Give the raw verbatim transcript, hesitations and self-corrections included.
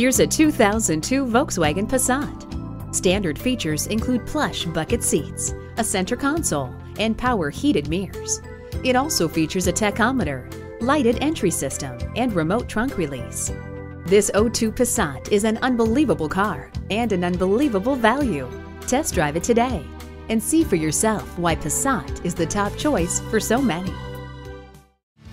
Here's a two thousand two Volkswagen Passat. Standard features include plush bucket seats, a center console, and power heated mirrors. It also features a tachometer, lighted entry system, and remote trunk release. This oh two Passat is an unbelievable car and an unbelievable value. Test drive it today and see for yourself why Passat is the top choice for so many.